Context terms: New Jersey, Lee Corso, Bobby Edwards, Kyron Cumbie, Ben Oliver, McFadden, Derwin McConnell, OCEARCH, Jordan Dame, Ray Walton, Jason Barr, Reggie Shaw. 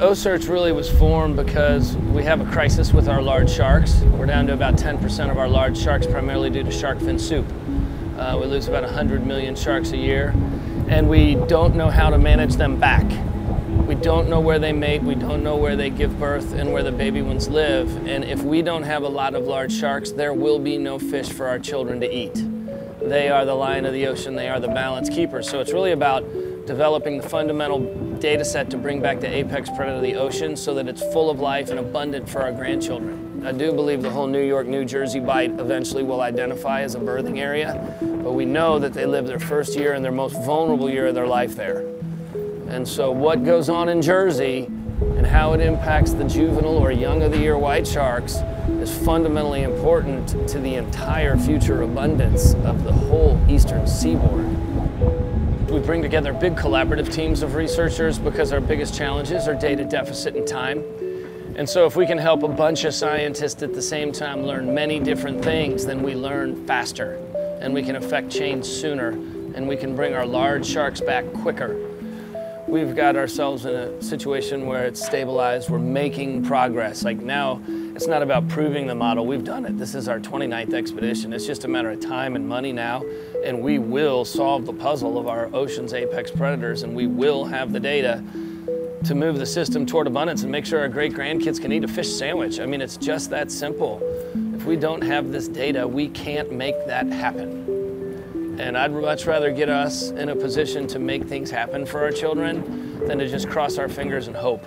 OCEARCH really was formed because we have a crisis with our large sharks. We're down to about 10% of our large sharks, primarily due to shark fin soup. We lose about 100 million sharks a year, and we don't know how to manage them back. We don't know where they mate, we don't know where they give birth, and where the baby ones live. And if we don't have a lot of large sharks, there will be no fish for our children to eat. They are the lion of the ocean, they are the balance keepers. So it's really about developing the fundamental data set to bring back the apex predator of the ocean so that it's full of life and abundant for our grandchildren. I do believe the whole New York, New Jersey bite eventually will identify as a birthing area, but we know that they live their first year and their most vulnerable year of their life there. And so what goes on in Jersey and how it impacts the juvenile or young of the year white sharks is fundamentally important to the entire future abundance of the whole eastern seaboard. We bring together big collaborative teams of researchers because our biggest challenges are data deficit and time. And so if we can help a bunch of scientists at the same time learn many different things, then we learn faster and we can affect change sooner and we can bring our large sharks back quicker. We've got ourselves in a situation where it's stabilized, we're making progress. Like now, it's not about proving the model, we've done it. This is our 29th expedition. It's just a matter of time and money now, and we will solve the puzzle of our ocean's apex predators, and we will have the data to move the system toward abundance and make sure our great-grandkids can eat a fish sandwich. I mean, it's just that simple. If we don't have this data, we can't make that happen. And I'd much rather get us in a position to make things happen for our children than to just cross our fingers and hope.